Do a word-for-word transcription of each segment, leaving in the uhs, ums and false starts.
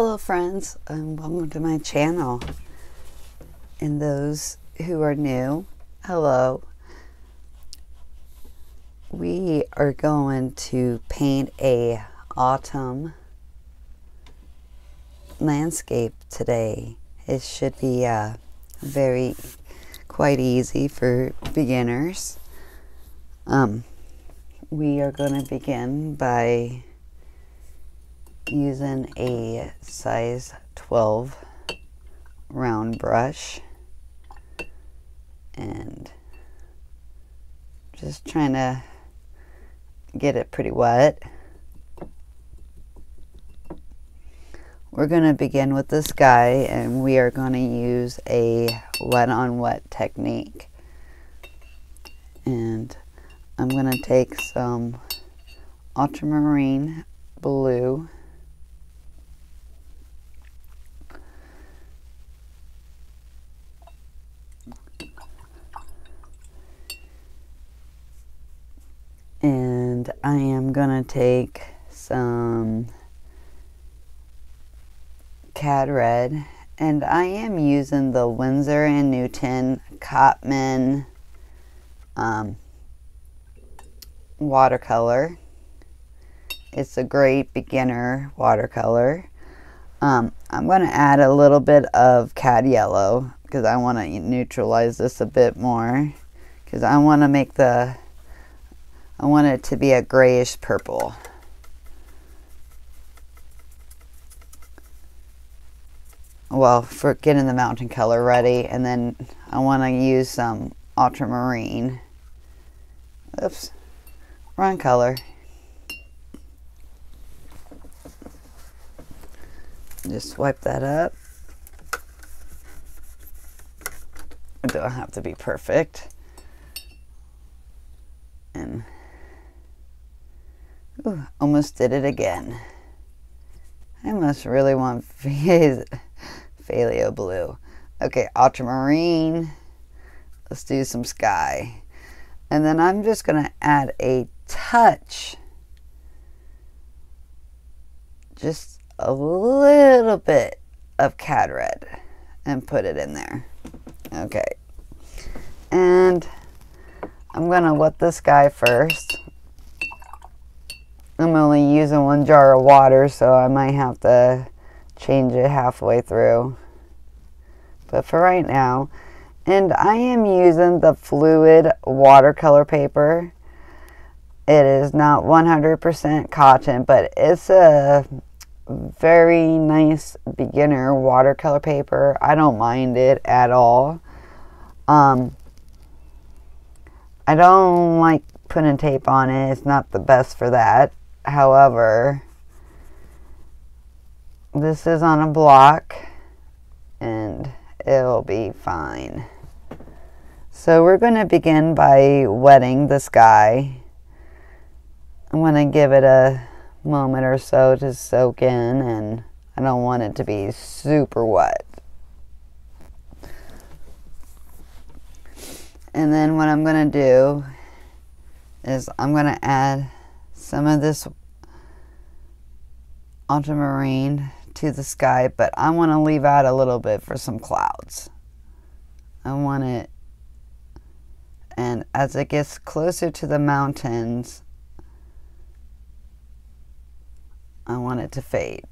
Hello friends, and welcome to my channel, and those who are new, hello. We are going to paint a autumn landscape today. It should be uh, very quite easy for beginners. Um, we are going to begin by using a size twelve round brush and just trying to get it pretty wet. We're going to begin with this guy, and we are going to use a wet on wet technique, and I'm going to take some ultramarine blue and I am gonna take some Cad Red, and I am using the Windsor and Newton Cotman um, watercolor. It's a great beginner watercolor. Um, I'm gonna add a little bit of Cad Yellow because I want to neutralize this a bit more, because I want to make the I want it to be a grayish purple. Well, for getting the mountain color ready, and then I want to use some ultramarine. Oops, wrong color. Just swipe that up. It don't have to be perfect. And ooh, almost did it again. I must really want Phthalo Blue. Okay, ultramarine. Let's do some sky. And then I'm just going to add a touch. Just a little bit of Cad Red and put it in there. Okay. And I'm gonna wet this guy first. I'm only using one jar of water, so I might have to change it halfway through. But for right now, and I am using the fluid watercolor paper. It is not one hundred percent cotton, but it's a very nice beginner watercolor paper. I don't mind it at all. Um, I don't like putting tape on it. It's not the best for that. However, this is on a block and it'll be fine. So we're going to begin by wetting the sky. I'm going to give it a moment or so to soak in, and I don't want it to be super wet. And then what I'm going to do is I'm going to add some of this ultramarine to the sky, but I want to leave out a little bit for some clouds. I want it, and as it gets closer to the mountains, I want it to fade.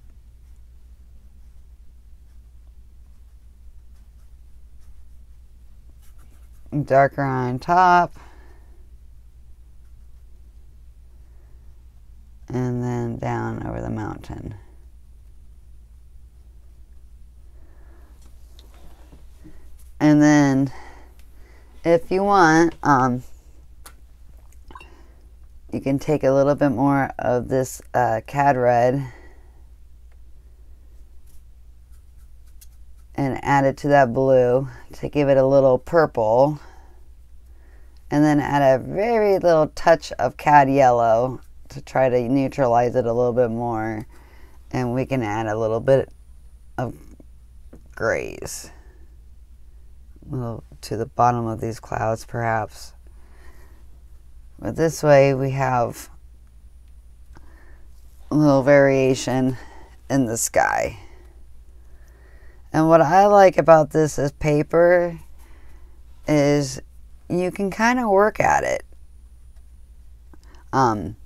Darker on top, and then down over the mountain. And then if you want, um, you can take a little bit more of this uh, Cad Red and add it to that blue to give it a little purple, and then add a very little touch of Cad Yellow to try to neutralize it a little bit more, and we can add a little bit of grays, a little to the bottom of these clouds perhaps. But this way we have a little variation in the sky. And what I like about this as paper is you can kind of work at it. Um,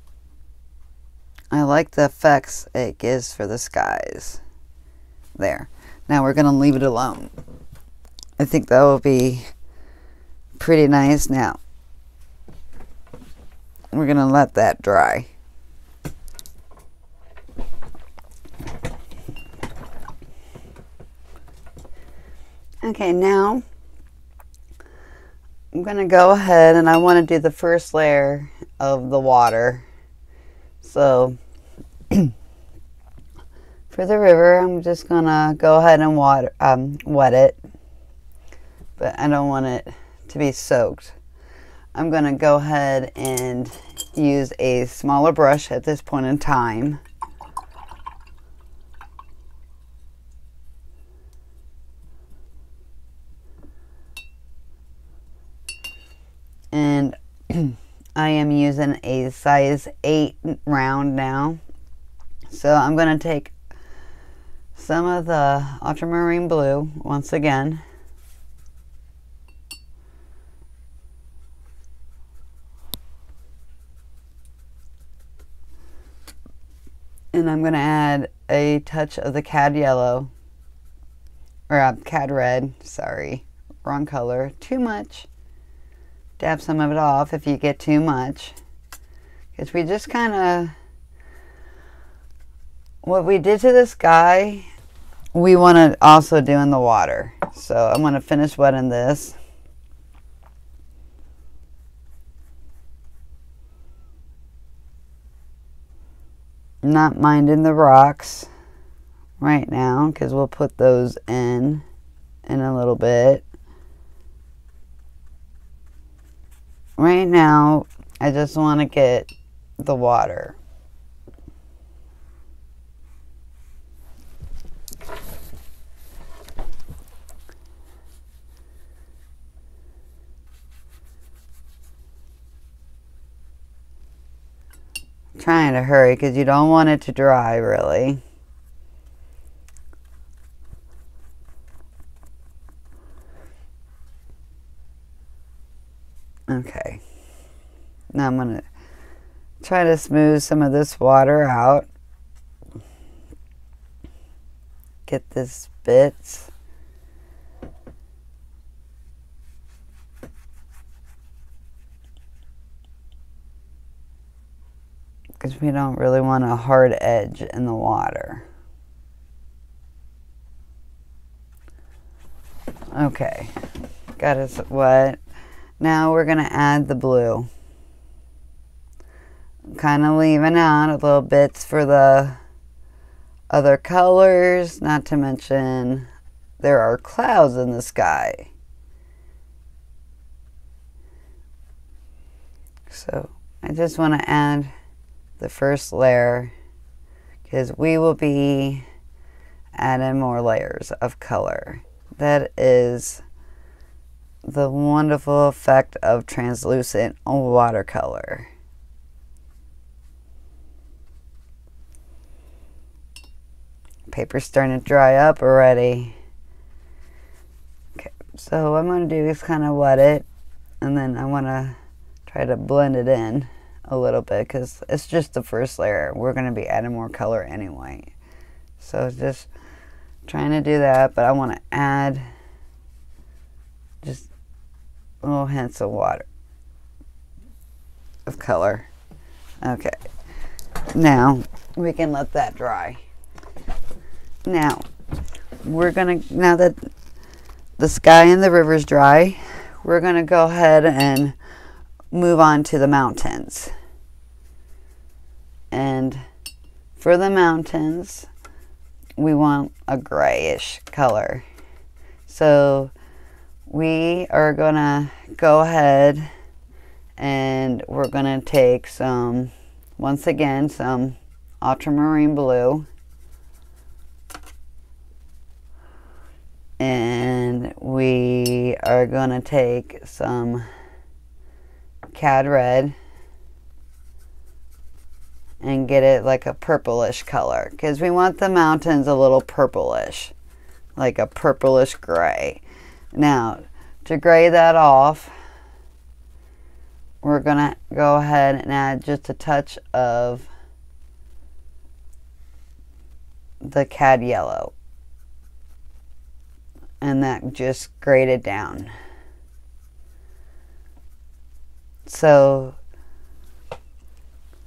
I like the effects it gives for the skies. There. Now we're going to leave it alone. I think that will be pretty nice. Now, we're going to let that dry. Okay, now I'm going to go ahead and I want to do the first layer of the water. So for the river, I'm just going to go ahead and water, um, wet it, but I don't want it to be soaked. I'm going to go ahead and use a smaller brush at this point in time. And I am using a size eight round now. So I'm going to take some of the ultramarine blue once again. And I'm going to add a touch of the Cad Yellow. Or uh, Cad Red, sorry. Wrong color. Too much. Dab some of it off if you get too much, because we just kind of, what we did to the sky, we want to also do in the water. So I'm going to finish wetting this. Not minding the rocks right now, because we'll put those in in a little bit. Right now, I just want to get the water. I'm trying to hurry because you don't want it to dry, really. Okay, now I'm going to try to smooth some of this water out. Get this bits. Because we don't really want a hard edge in the water. Okay, got it wet. Now we're going to add the blue. I'm kind of leaving out a little bits for the other colors, not to mention there are clouds in the sky. So I just want to add the first layer because we will be adding more layers of color. That is the wonderful effect of translucent watercolor. Paper's starting to dry up already. Okay, so what I'm going to do is kind of wet it, and then I want to try to blend it in a little bit because it's just the first layer. We're going to be adding more color anyway. So just trying to do that, but I want to add just little hints of water, of color. Okay, now we can let that dry. Now we're gonna, now that the sky and the river's dry, we're gonna go ahead and move on to the mountains. And for the mountains, we want a grayish color. So we are gonna go ahead and we're gonna take some, once again, some ultramarine blue, and we are gonna take some Cad Red and get it like a purplish color because we want the mountains a little purplish. like a purplish gray. Now, to gray that off, we're gonna go ahead and add just a touch of the Cad Yellow, and that just graded down. So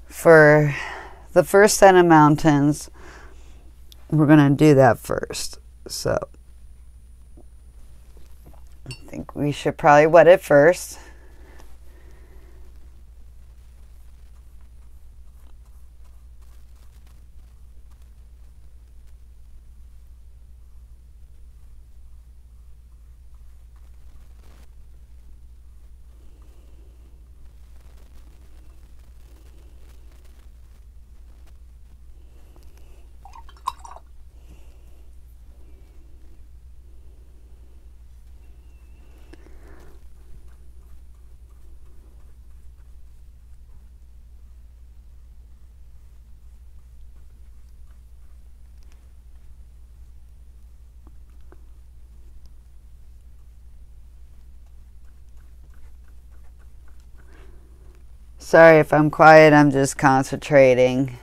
for the first set of mountains, we're gonna do that first. So I think we should probably wet it first. Sorry if I'm quiet, I'm just concentrating.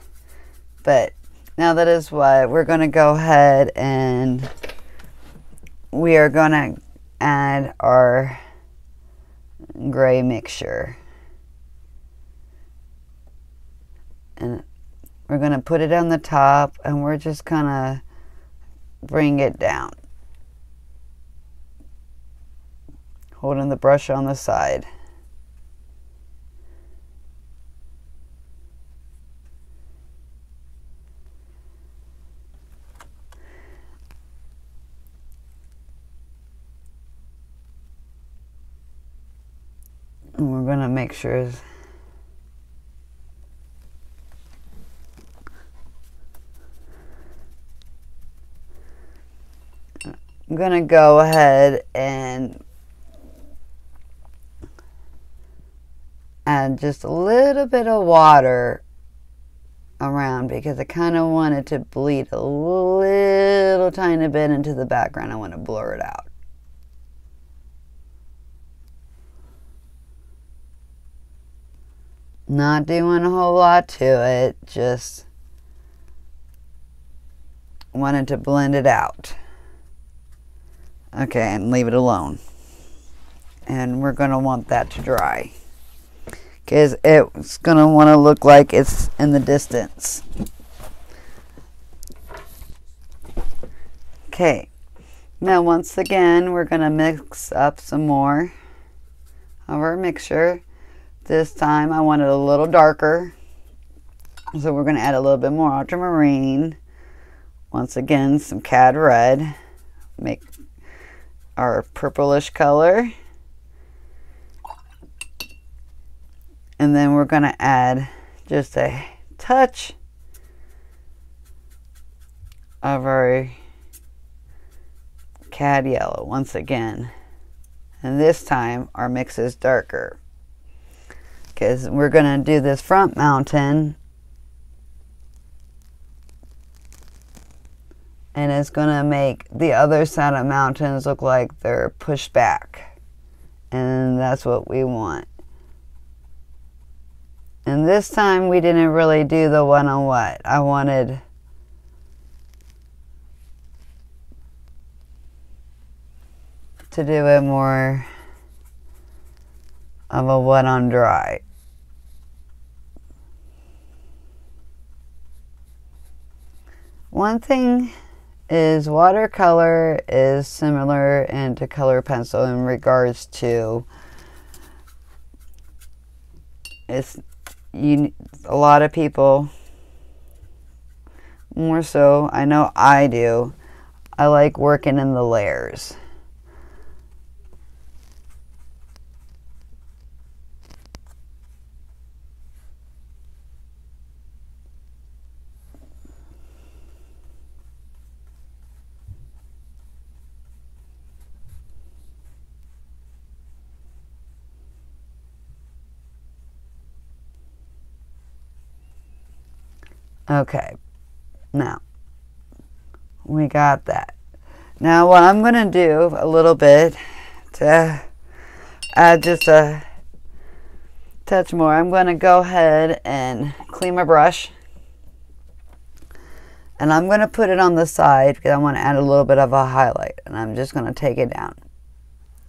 But now that is what we're going to go ahead and we are going to add our gray mixture. And we're going to put it on the top and we're just going to bring it down. Holding the brush on the side. We're going to make sure I'm going to go ahead and add just a little bit of water around because I kind of want it to bleed a little tiny bit into the background. I want to blur it out. Not doing a whole lot to it, just wanted to blend it out. Okay, and leave it alone. And we're gonna want that to dry because it's gonna want to look like it's in the distance. Okay, now once again we're gonna mix up some more of our mixture. This time I want it a little darker, so we're going to add a little bit more ultramarine. Once again, some Cad Red, make our purplish color. And then we're going to add just a touch of our Cad Yellow once again. And this time our mix is darker. Because we're going to do this front mountain and it's going to make the other side of mountains look like they're pushed back, and that's what we want. And this time we didn't really do the one on what I wanted. To do it more of a wet on dry. One thing is watercolor is similar and to color pencil in regards to it's you a lot of people more so I know I do I like working in the layers. Okay, now we got that. Now what I'm going to do a little bit to add just a touch more, I'm going to go ahead and clean my brush. And I'm going to put it on the side because I want to add a little bit of a highlight. And I'm just going to take it down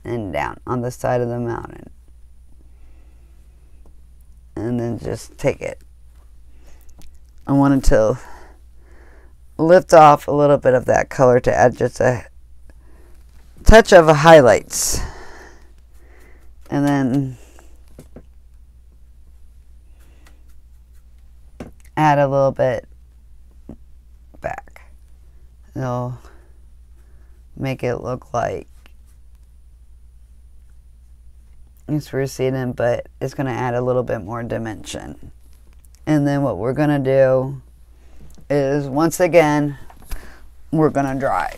and down on the side of the mountain. And then just take it. I wanted to lift off a little bit of that color to add just a touch of highlights. And then add a little bit back. It'll make it look like it's receding, but it's going to add a little bit more dimension. And then what we're going to do is, once again, we're going to dry,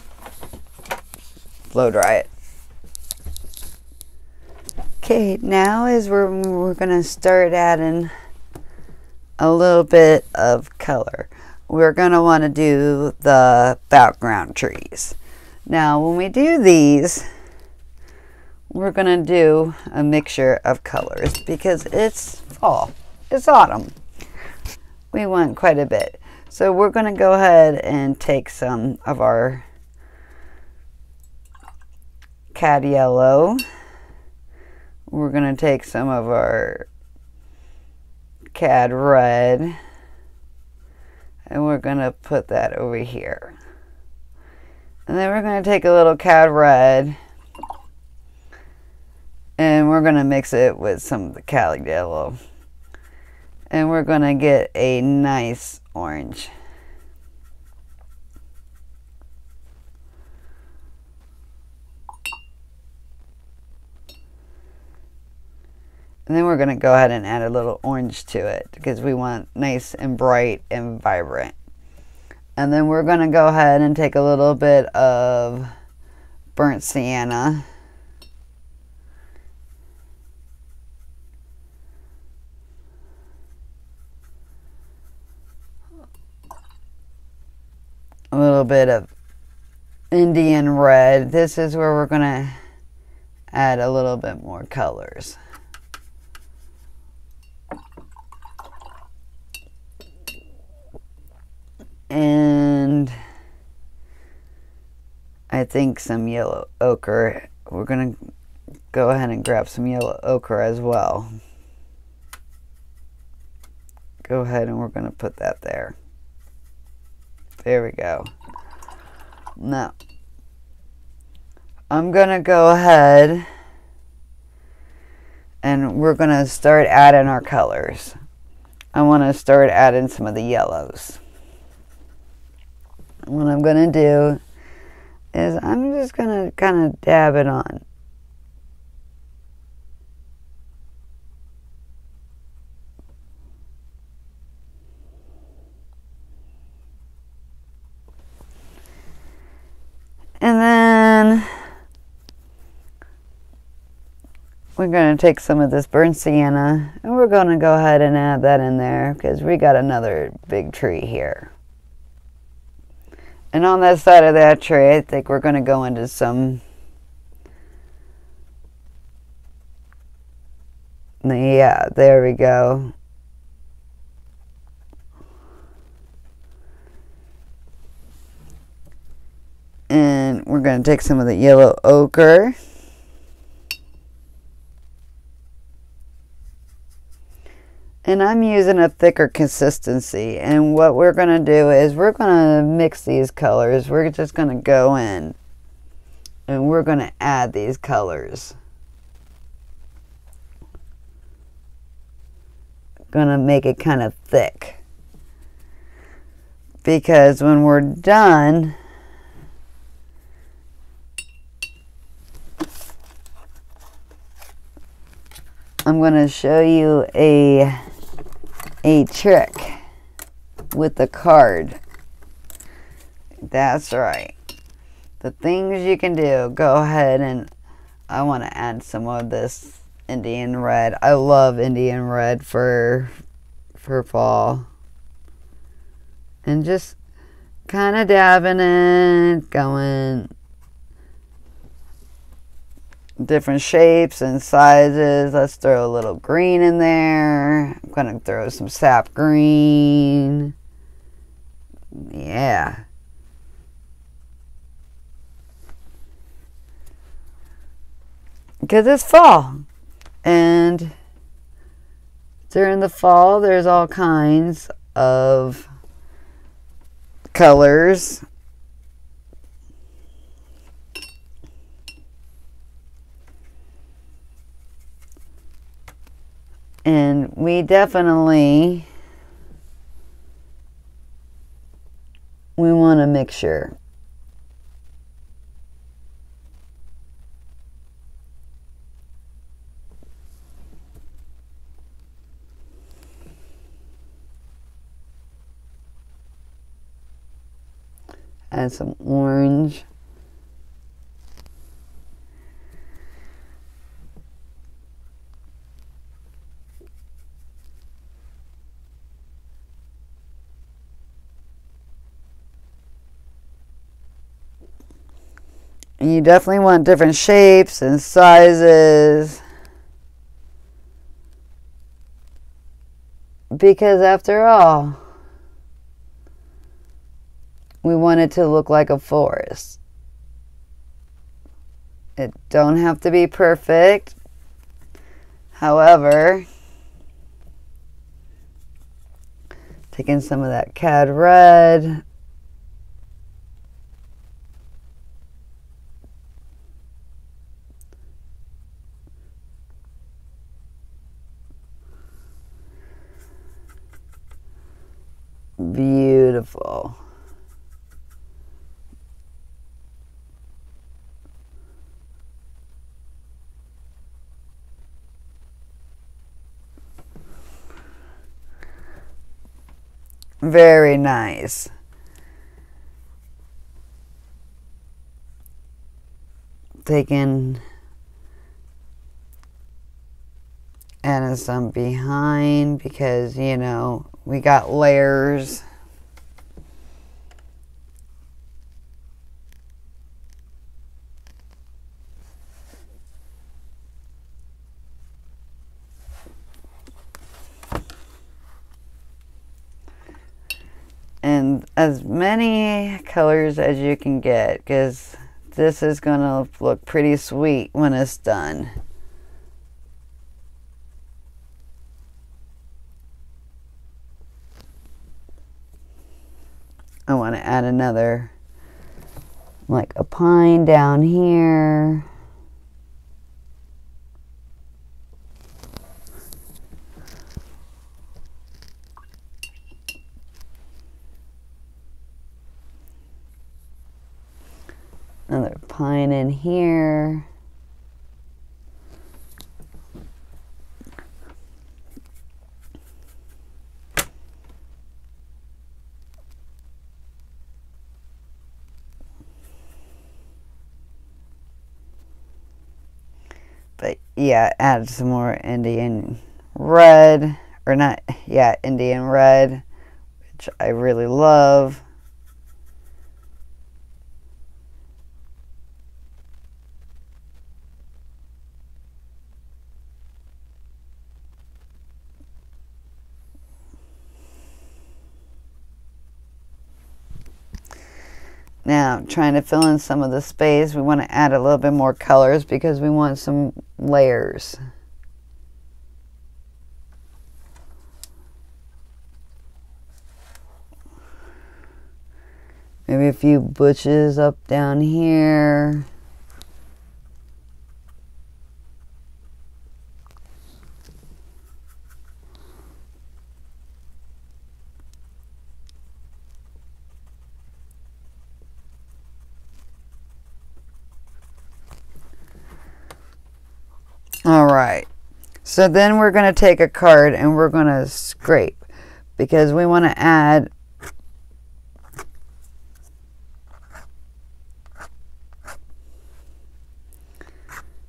blow dry it. Okay, now is where we're going to start adding a little bit of color. We're going to want to do the background trees. Now when we do these, we're going to do a mixture of colors because it's fall, it's autumn. We want quite a bit. So we're going to go ahead and take some of our Cad Yellow. We're going to take some of our Cad Red. And we're going to put that over here. And then we're going to take a little Cad Red. And we're going to mix it with some of the Cad Yellow. And we're going to get a nice orange. And then we're going to go ahead and add a little orange to it because we want nice and bright and vibrant. And then we're going to go ahead and take a little bit of Burnt Sienna. A little bit of Indian Red. This is where we're going to add a little bit more colors. And I think some Yellow Ochre. We're going to go ahead and grab some Yellow Ochre as well. Go ahead and we're going to put that there. There we go. Now, I'm going to go ahead and we're going to start adding our colors. I want to start adding some of the yellows. And what I'm going to do is I'm just going to kind of dab it on. And then we're going to take some of this Burnt Sienna and we're going to go ahead and add that in there because we got another big tree here. And on that side of that tree, I think we're going to go into some yeah, there we go. And we're going to take some of the Yellow Ochre. And I'm using a thicker consistency. And what we're going to do is we're going to mix these colors. We're just going to go in. And we're going to add these colors. Going to make it kind of thick. Because when we're done, I'm going to show you a, a trick with the card. That's right. The things you can do. Go ahead and I want to add some of this Indian Red. I love Indian Red for, for fall. And just kind of dabbing it, going different shapes and sizes. Let's throw a little green in there. I'm gonna throw some sap green. Yeah. Because it's fall, and during the fall there's all kinds of colors. And we definitely, we want a mixture. Add some orange. And you definitely want different shapes and sizes, because after all, we want it to look like a forest. It don't have to be perfect. However, taking some of that Cad Red, beautiful. Very nice. Taking, adding some behind, because, you know, we got layers. And as many colors as you can get, because this is going to look pretty sweet when it's done. I want to add another, like a pine down here. Another pine in here. But yeah, add some more Indian red, or not, yeah, Indian red, which I really love. Now, trying to fill in some of the space, we want to add a little bit more colors because we want some layers. Maybe a few bushes up down here. Alright, so then we're going to take a card and we're going to scrape, because we want to add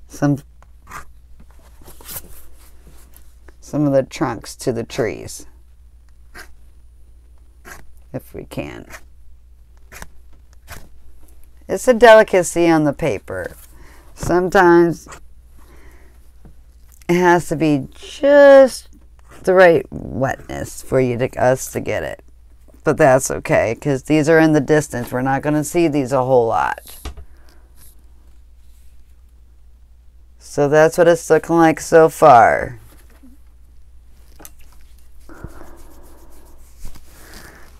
some, some of the trunks to the trees, if we can. It's a delicacy on the paper. Sometimes it has to be just the right wetness for you to us to get it. But that's okay, because these are in the distance. We're not going to see these a whole lot. So that's what it's looking like so far.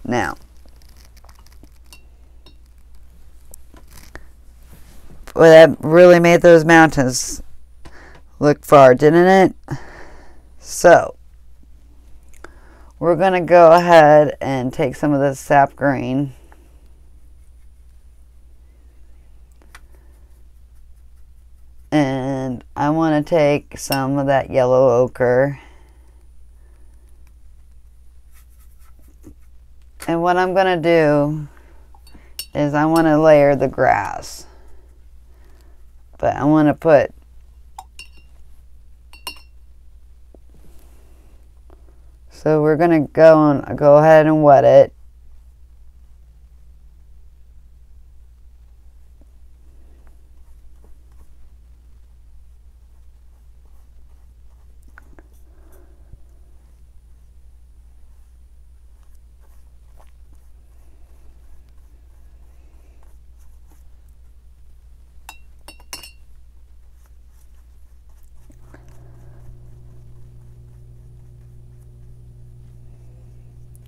Now, well, that really made those mountains look far, didn't it? So, we're going to go ahead and take some of this sap green and I want to take some of that yellow ochre, and what I'm going to do is I want to layer the grass, but I want to put So we're going to go on, go ahead and wet it.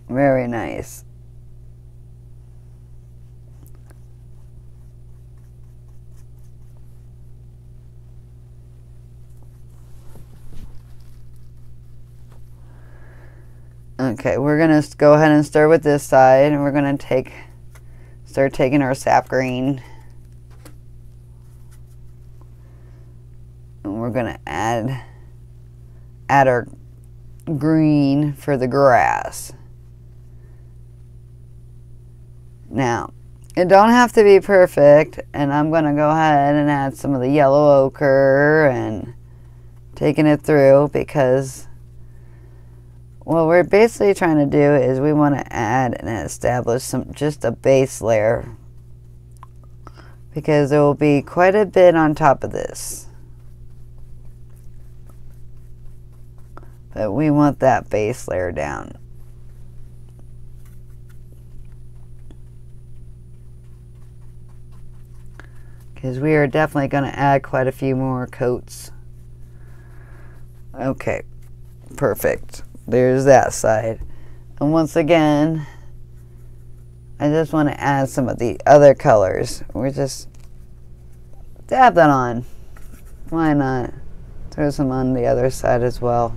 Very nice. Okay, we're going to go ahead and stir with this side, and we're going to take start taking our sap green, and we're going to add add our green for the grass. Now, it don't have to be perfect, and I'm going to go ahead and add some of the yellow ochre and taking it through, because what we're basically trying to do is we want to add and establish some just a base layer, because there will be quite a bit on top of this. But we want that base layer down. Because we are definitely going to add quite a few more coats. Okay, perfect. There's that side. And once again, I just want to add some of the other colors. We're just dab that on. Why not? Throw some on the other side as well.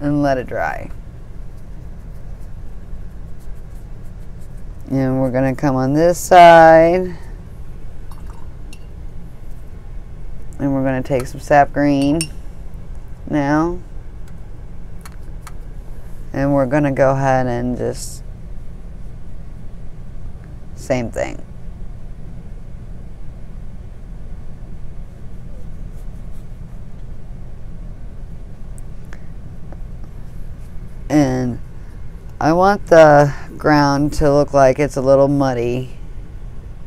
And let it dry. And we're going to come on this side, and we're going to take some sap green now, and we're going to go ahead and just same thing. And I want the ground to look like it's a little muddy.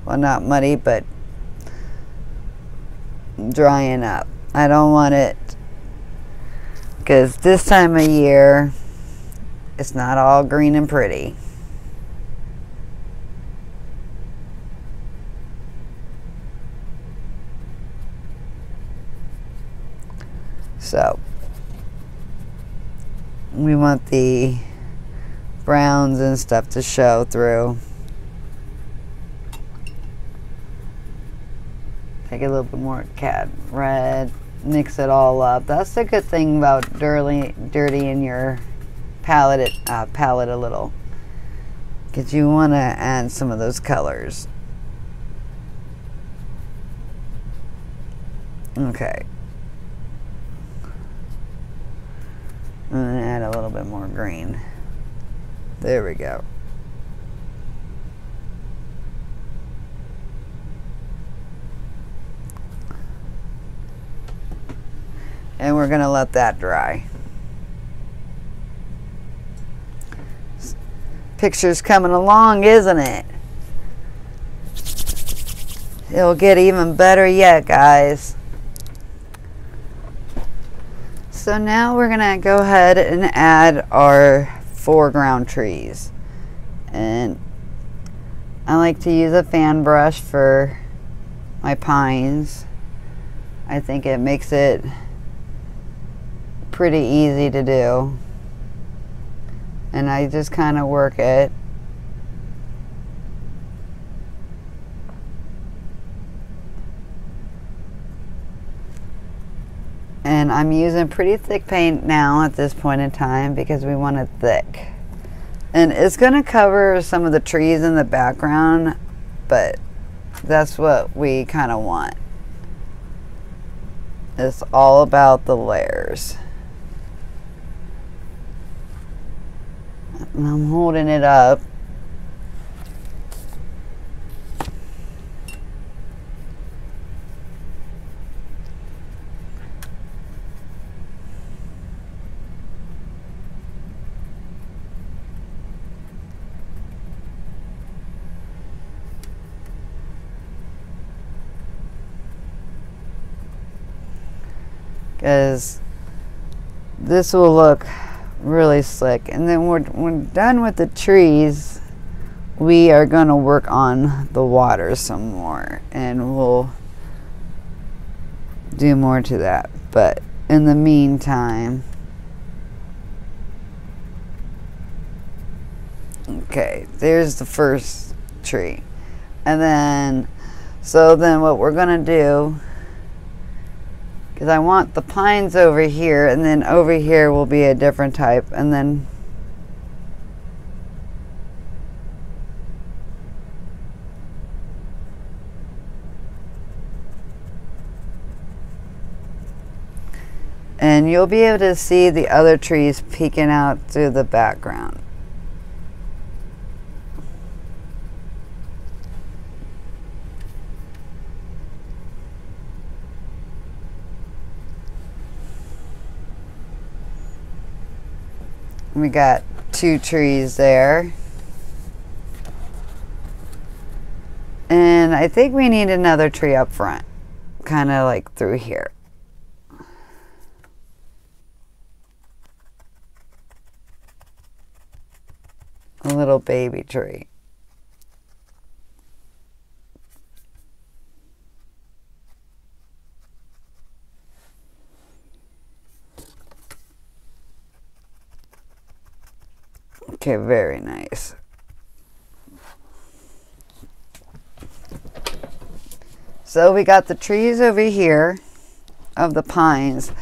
Well, not muddy, but drying up. I don't want it, because this time of year it's not all green and pretty. So we want the browns and stuff to show through. Take a little bit more Cad Red, mix it all up. That's the good thing about dirty, dirty in your palette, it, uh, palette a little, because you want to add some of those colors. Okay. I'm going to add a little bit more green. There we go. And we're going to let that dry. Picture's coming along, isn't it? It'll get even better yet, guys. So now we're gonna go ahead and add our foreground trees. And I like to use a fan brush for my pines. I think it makes it pretty easy to do. And I just kind of work it. And I'm using pretty thick paint now at this point in time because we want it thick. And it's going to cover some of the trees in the background, but that's what we kind of want. It's all about the layers. And I'm holding it up. Because this will look really slick. And then when we're done with the trees, we are going to work on the water some more, and we'll do more to that. But in the meantime, okay, there's the first tree. And then, so then what we're going to do, because I want the pines over here, and then over here will be a different type, and then and you'll be able to see the other trees peeking out through the background. We got two trees there. And I think we need another tree up front, kind of like through here. A little baby tree. Okay, very nice. So we got the trees over here of the pines.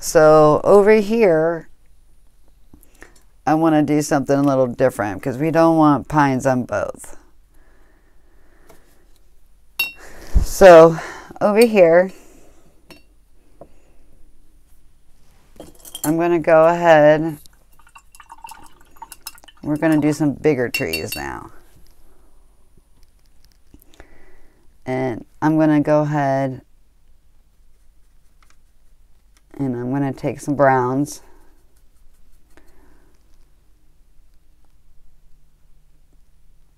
So over here, I want to do something a little different because we don't want pines on both. So over here, I'm going to go ahead. We're going to do some bigger trees now. And I'm going to go ahead and I'm going to take some browns.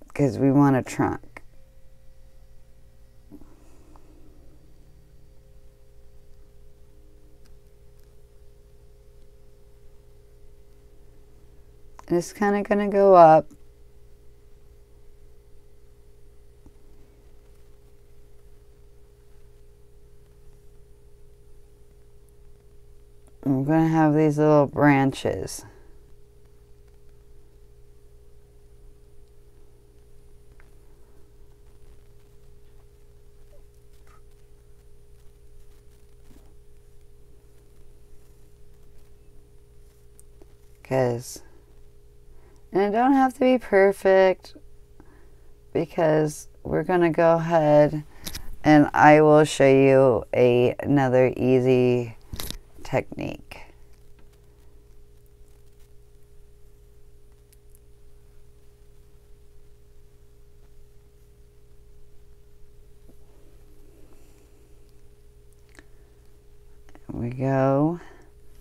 Because we want a trunk. And it's kind of going to go up. I'm going to have these little branches. Because and it don't have to be perfect because we're going to go ahead and I will show you a, another easy technique. There we go.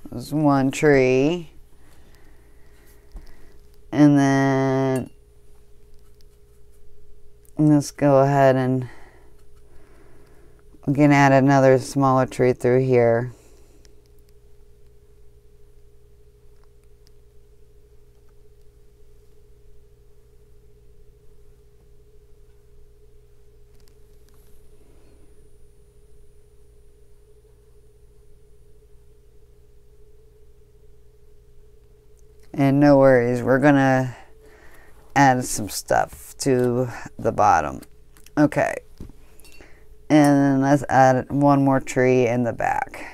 There's one tree. And then let's go ahead and We can add another smaller tree through here. And no worries, we're gonna add some stuff to the bottom. Okay, and then let's add one more tree in the back.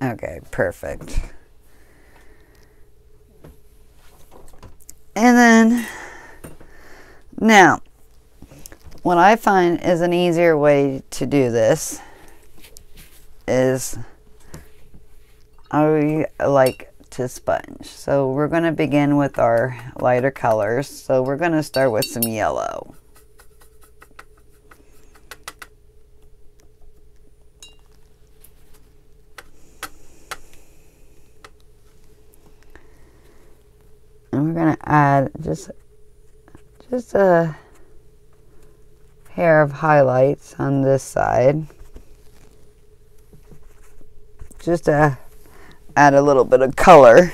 Okay, perfect. And then, now, what I find is an easier way to do this is I like to sponge. So we're going to begin with our lighter colors. So we're going to start with some yellow. And we're going to add just, just a hair of highlights on this side. Just to add a little bit of color.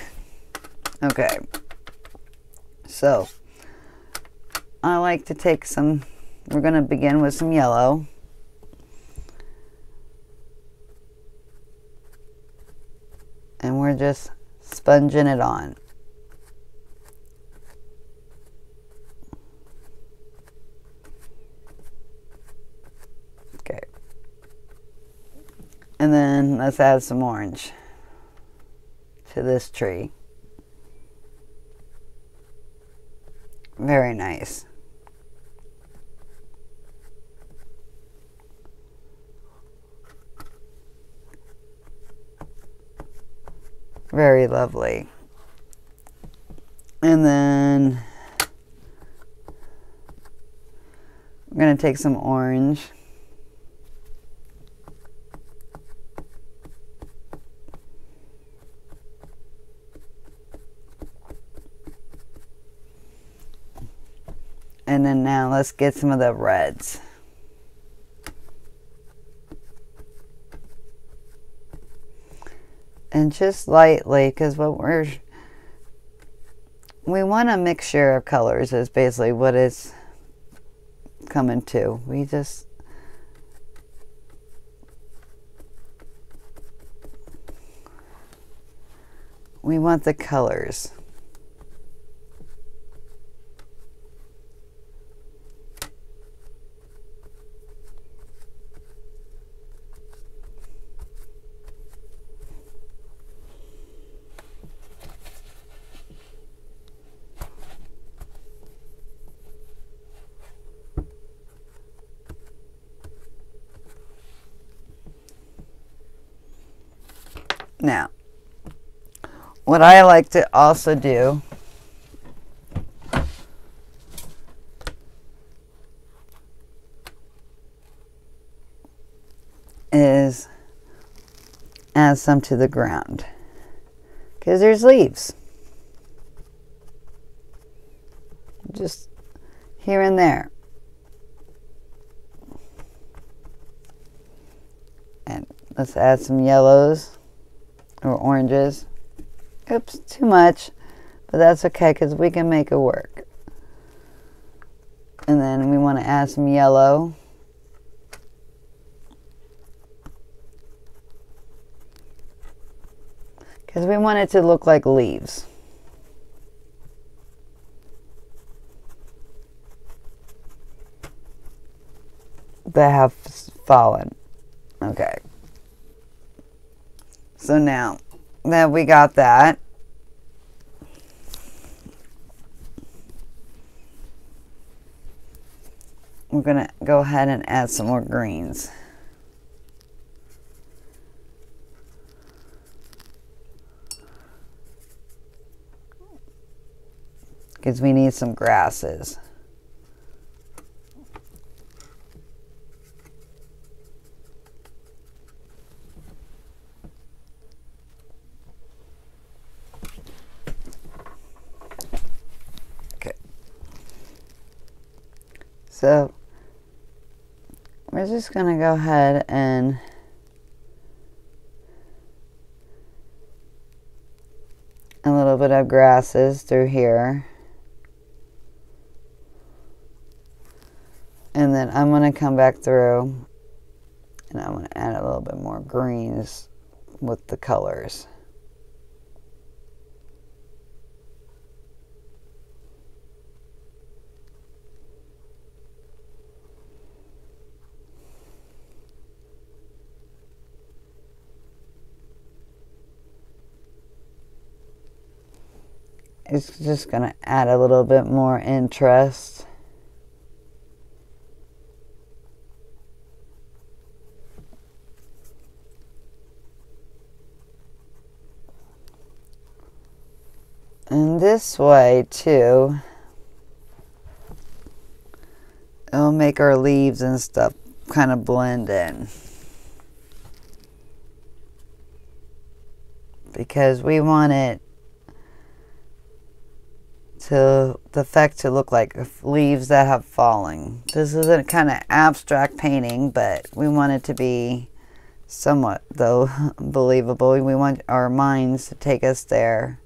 Okay. So, I like to take some, we're going to begin with some yellow. And we're just sponging it on. And then let's add some orange to this tree. Very nice. Very lovely. And then I'm going to take some orange. And then now let's get some of the reds. And just lightly, because what we're, we want a mixture of colors is basically what it's coming to. We just, we want the colors. Now, what I like to also do is add some to the ground because there's leaves just here and there. And let's add some yellows. Or oranges. Oops, too much, but that's okay because we can make it work. And then we want to add some yellow. Because we want it to look like leaves. That have fallen. Okay. So now that we got that, we're going to go ahead and add some more greens. Because we need some grasses. So we're just going to go ahead and a little bit of grasses through here. And then I'm going to come back through and I'm going to add a little bit more greens with the colors. It's just going to add a little bit more interest. And this way too, it'll make our leaves and stuff kind of blend in, because we want it to the effect to look like leaves that have fallen. This is a kind of abstract painting, but we want it to be somewhat though believable. We want our minds to take us there.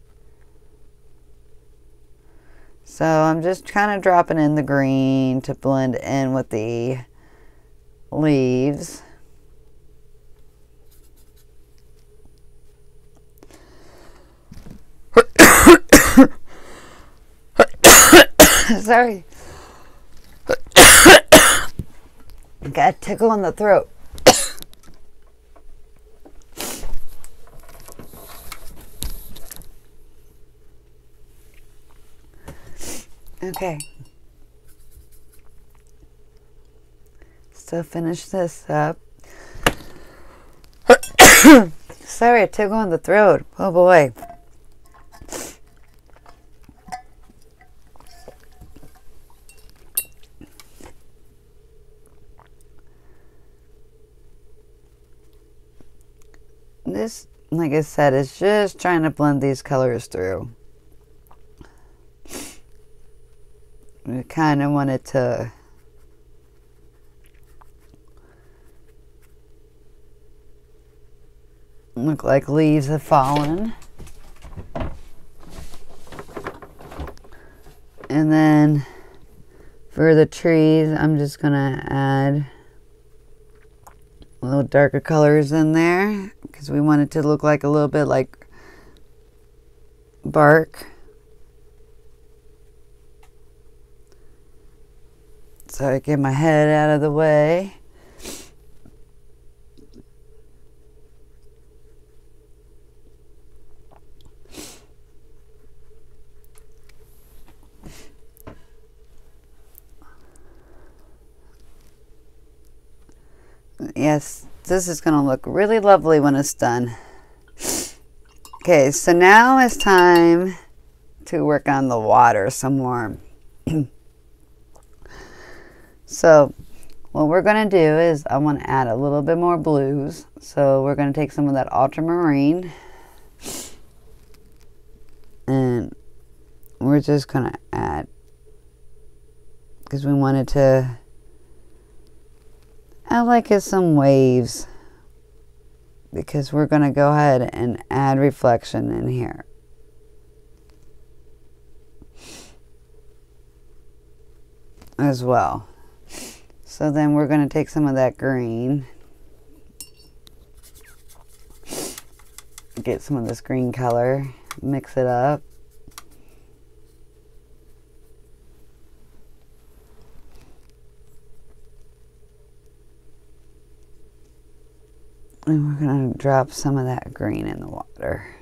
So I'm just kind of dropping in the green to blend in with the leaves. Sorry. Got a tickle in the throat. Okay. So finish this up. Sorry, a tickle in the throat. Oh boy. This, like I said, is just trying to blend these colors through. We kind of wanted to look like leaves have fallen. And then for the trees, I'm just going to add a little darker colors in there, because we want it to look like a little bit like bark. So I get my head out of the way. Yes, this is going to look really lovely when it's done. Okay, so now it's time to work on the water some more. So what we're going to do is I want to add a little bit more blues. So we're going to take some of that ultramarine and we're just going to add, because we wanted to, I like it some waves, because we're going to go ahead and add reflection in here. As well. So then we're going to take some of that green. Get some of this green color. Mix it up. And we're going to drop some of that green in the water.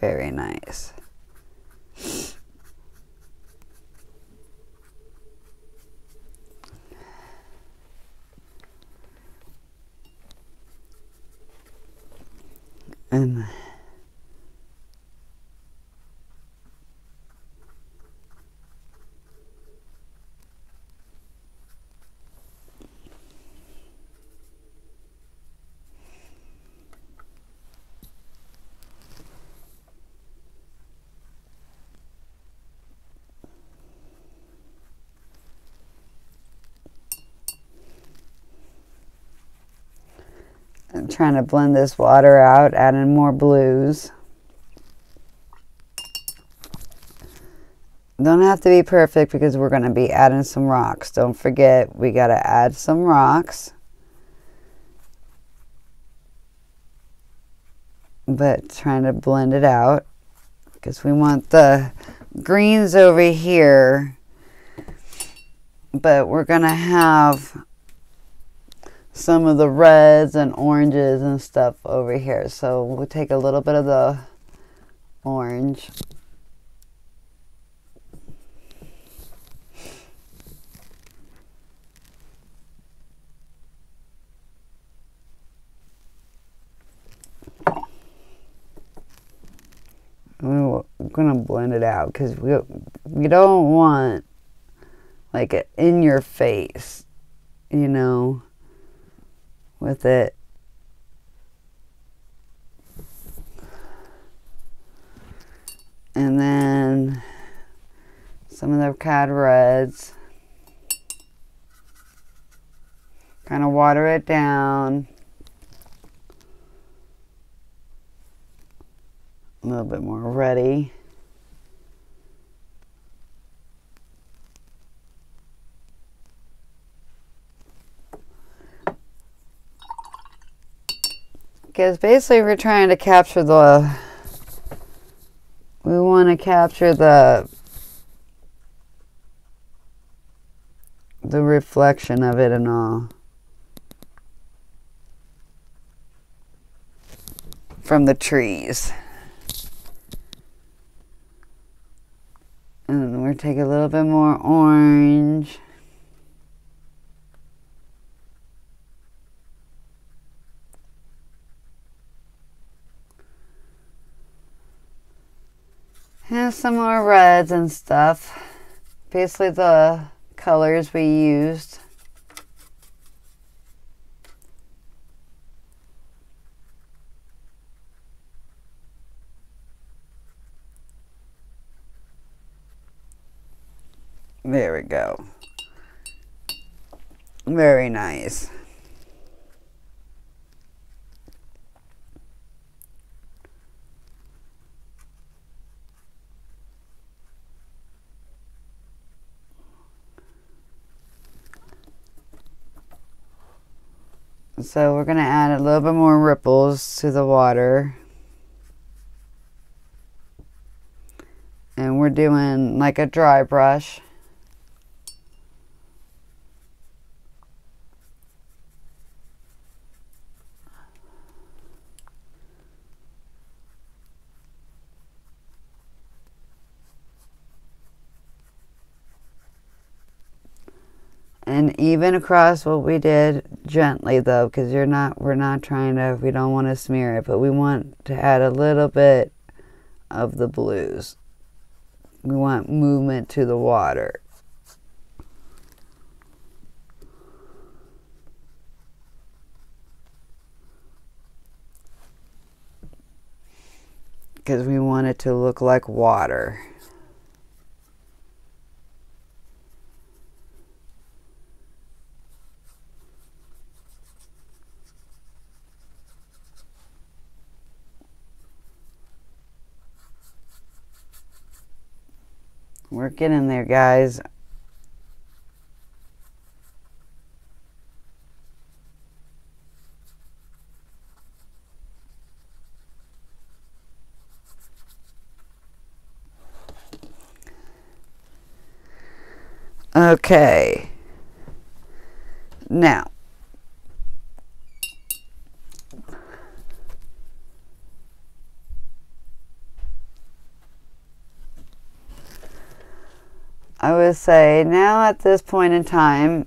Very nice. And trying to blend this water out, adding more blues. Don't have to be perfect because we're going to be adding some rocks. Don't forget, we got to add some rocks. But trying to blend it out because we want the greens over here. But we're going to have some of the reds and oranges and stuff over here. So we'll take a little bit of the orange. We're going to blend it out because we, we don't want like an in your face, you know, with it. And then some of the Cad Reds. Kind of water it down. A little bit more ready. Because basically we're trying to capture the, we want to capture the, the reflection of it and all. From the trees. And we're taking a little bit more orange. And some more reds and stuff. Basically the colors we used. There we go. Very nice. So we're going to add a little bit more ripples to the water. And we're doing like a dry brush. And even across what we did gently though, because you're not, we're not trying to, we don't want to smear it, but we want to add a little bit of the blues. We want movement to the water. Because we want it to look like water. We're getting there, guys. Okay. Now. I would say now at this point in time,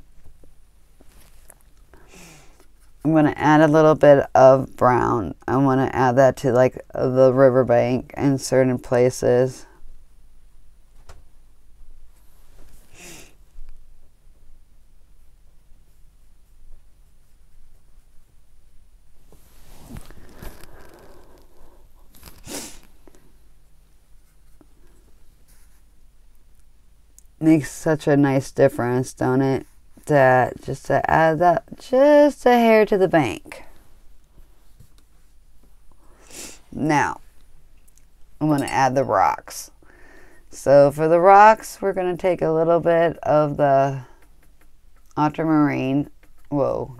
I'm going to add a little bit of brown. I want to add that to like the riverbank in certain places. Makes such a nice difference, don't it? That just to add that just a hair to the bank. Now, I'm going to add the rocks. So for the rocks, we're going to take a little bit of the ultramarine. Whoa.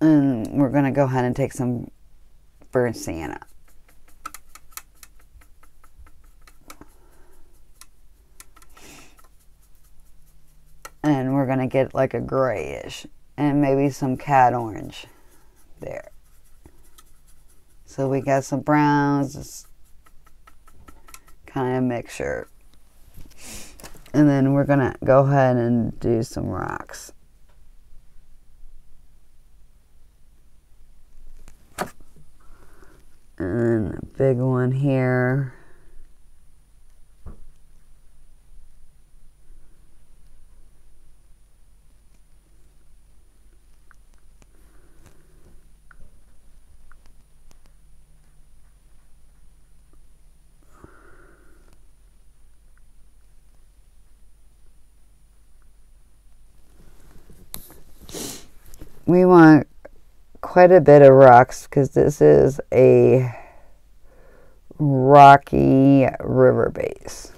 And we're going to go ahead and take some burnt sienna. And we're going to get like a grayish and maybe some cad orange there. So we got some browns, just kind of a mixture. And then we're going to go ahead and do some rocks. And a big one here. We want quite a bit of rocks because this is a rocky river base.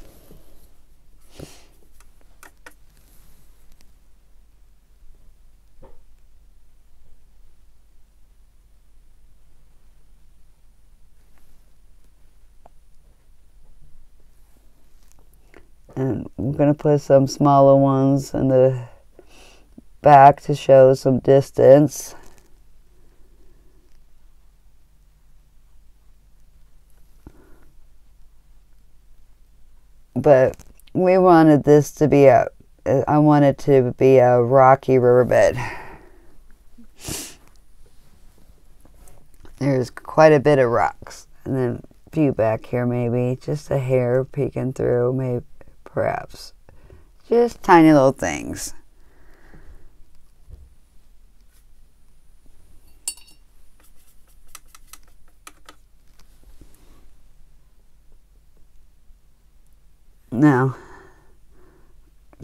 And I'm going to put some smaller ones in the back to show some distance. But we wanted this to be a, I wanted to be a rocky riverbed. There's quite a bit of rocks. And then a few back here maybe, just a hair peeking through, maybe, perhaps. Just tiny little things. Now,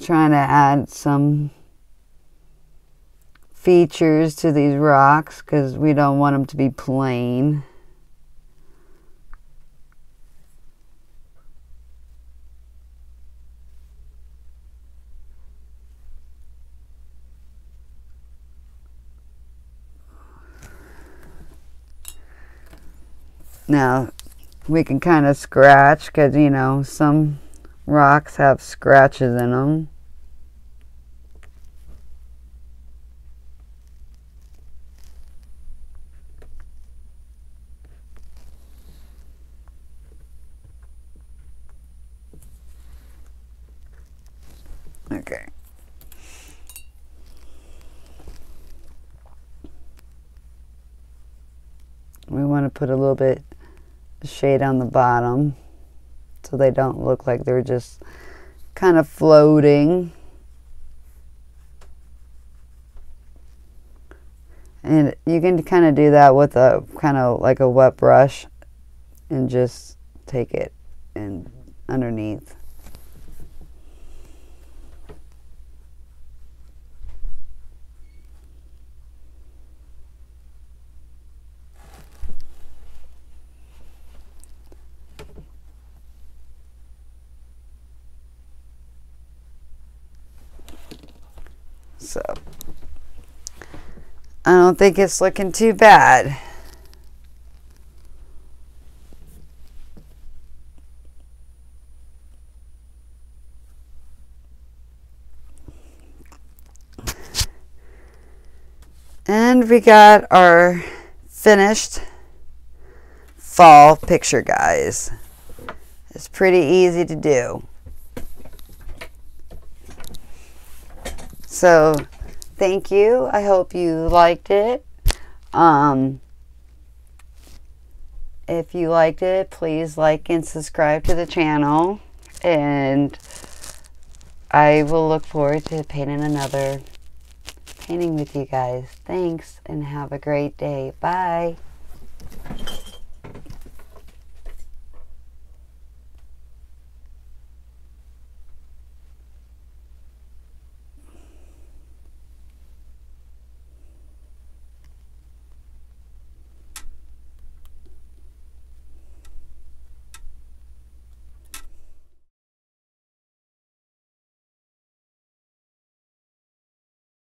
trying to add some features to these rocks because we don't want them to be plain. Now, we can kind of scratch because, you know, some rocks have scratches in them. Okay. We want to put a little bit of shade on the bottom, so they don't look like they're just kind of floating. And you can kind of do that with a kind of like a wet brush and just take it and underneath. So, I don't think it's looking too bad. And we got our finished fall picture, guys. It's pretty easy to do. So, thank you. I hope you liked it. Um, if you liked it, please like and subscribe to the channel. And I will look forward to painting another painting with you guys. Thanks and have a great day. Bye.